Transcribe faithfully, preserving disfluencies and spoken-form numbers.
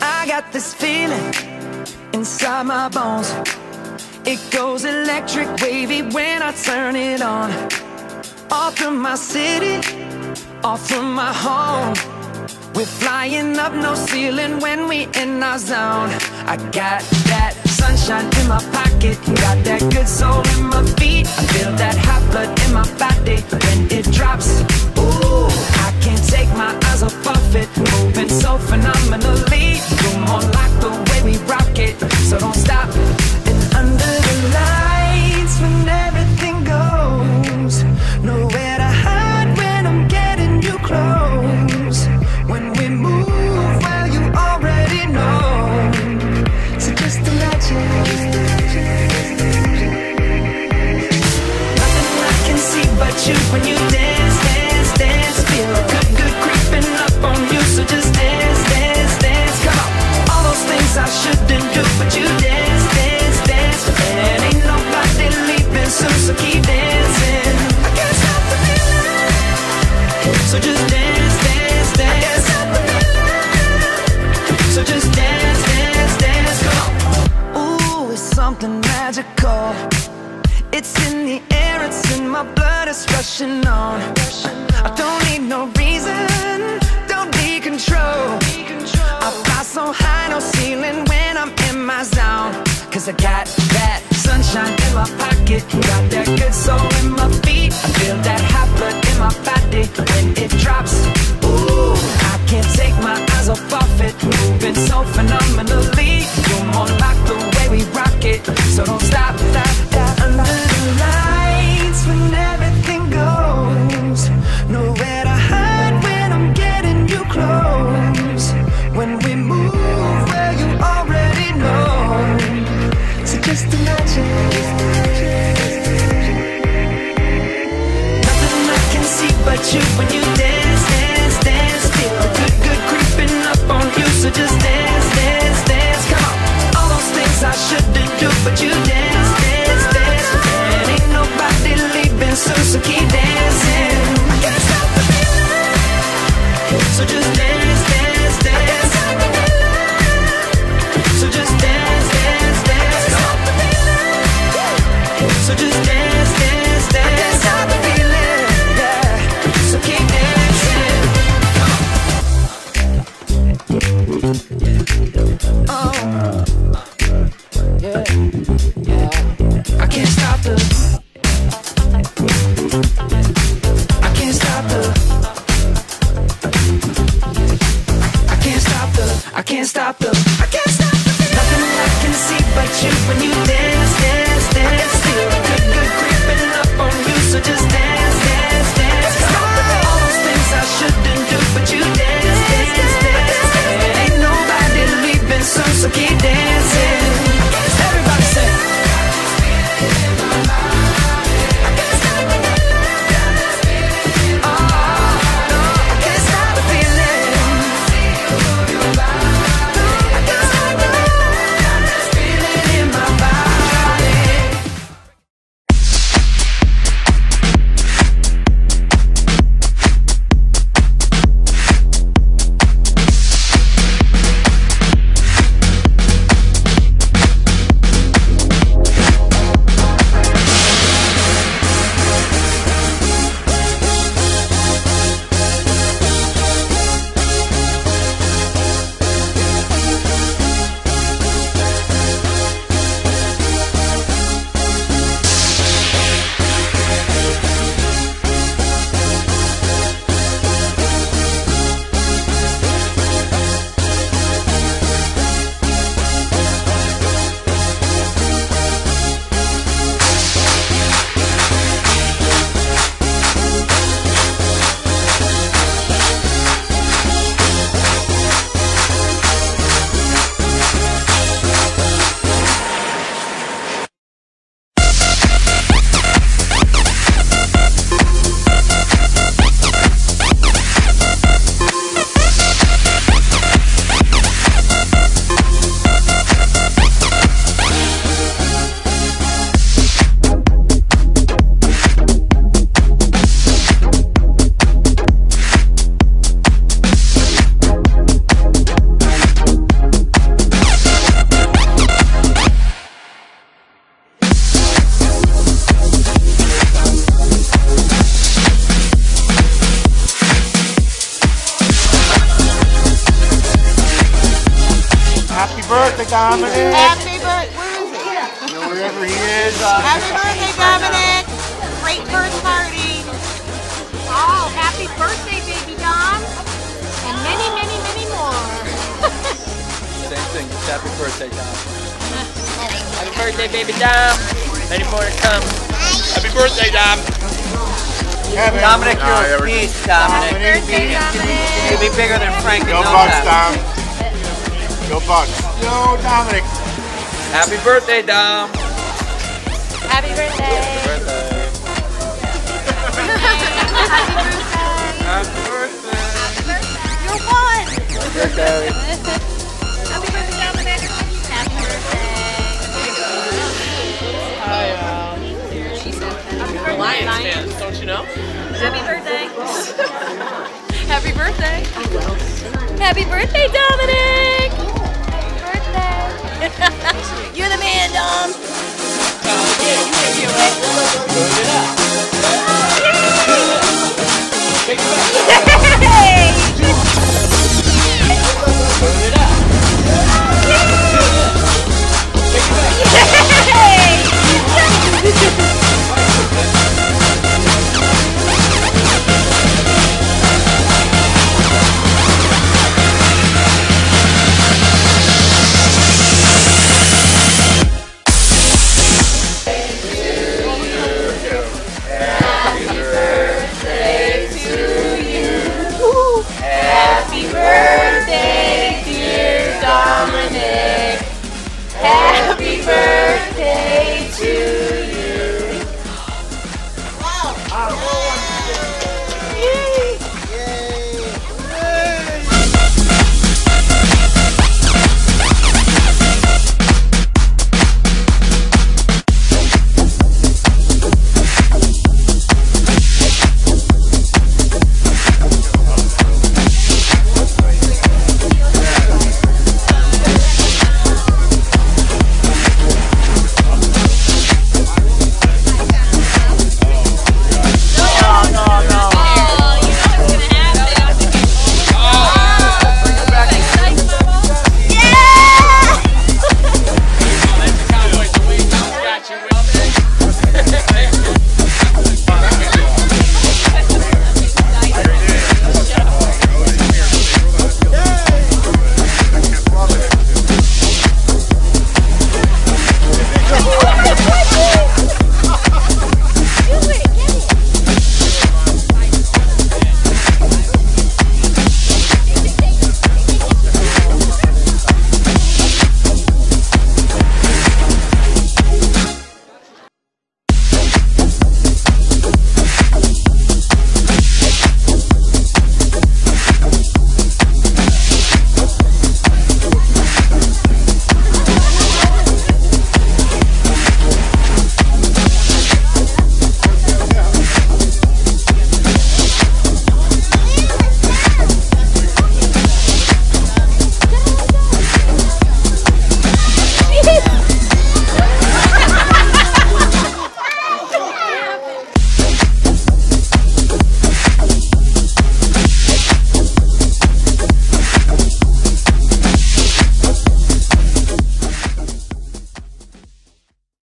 I got this feeling inside my bones. It goes electric wavy when I turn it on. Off from my city, off from my home. We're flying up, no ceiling when we in our zone. I got that sunshine in my pocket, got that good soul in my feet. I feel that hot blood in my body when it drops. Ooh, I can't take my eyes off of it, moving so phenomenally. You're more like the way we rock it, so don't stop. And under the lights when everything goes nowhere. You, when you dance, dance, dance, feel a good, good creeping up on you. So just dance, dance, dance, come on. All those things I shouldn't do, but you dance, dance, dance, and ain't nobody leaving soon, so keep dancing. I can't stop the feeling, so just dance, dance, dance. I can't stop the feeling, so just dance, dance, dance, come on. Ooh, it's something magical. It's in the air, it's in my blood, it's rushing on. I don't need no reason, don't need control. I fly so high, no ceiling when I'm in my zone. Cause I got that sunshine in my pocket, got that good soul in my feet. I feel that hot blood in my body when it drops. Ooh, I can't take my eyes off of it, moving so phenomenally. You're more like the way we rock it, so don't stop, stop, stop. You, when you dance, dance, dance, feel a good, good creeping up on you. So just dance, dance, dance, come on. All those things I shouldn't do, but you dance, dance, dance, and ain't nobody leaving soon, so keep dancing. I can't stop the feeling, so just dance, dance, dance. I can't stop the feeling, so just dance, dance, dance. I can't stop the feeling, so just dance, dance, dance. I can't stop the feeling. So keep dancing. Oh. Yeah. Yeah. I can't stop the. I can't stop the. I can't stop the. I can't stop the. I can't stop the. Nothing I can see but you when you dance, dance, dance. Feel a good, good creeping up on you, so just dance, dance, dance. I shouldn't do, but you dance, dance, dance, dance. Ain't nobody leaving soon, so keep dancing. Everybody say, I can't stop the feeling. Oh, no, I can't stop the feeling. I birthday, Dominic. Happy birthday. Where is he? No, wherever he is. Uh, happy birthday, Dominic. Great birthday party. Oh, happy birthday, baby Dom. And many, many, many more. Same thing. Just happy birthday, Dom. Happy birthday, baby Dom. Many more to come. Happy birthday, Dom. Kevin. Dominic, you're a beast, Dominic. Dominic. Dominic. You'll be bigger than Frank. Go Bucks, Dom. Go Bucks. Yo, Dominic. Happy birthday, Dom. Happy birthday. Happy birthday. Happy birthday. Happy birthday. Happy birthday. You're one. Happy birthday. Happy birthday, Dominic. Happy birthday. Hi, y'all. Lions fans, don't you know? Happy birthday. Happy birthday. Happy birthday, Dominic. Happy birthday. You're the man, Dom. Oh, yeah, you can do it. Load it up. Take it back. Happy birthday to you. Wow.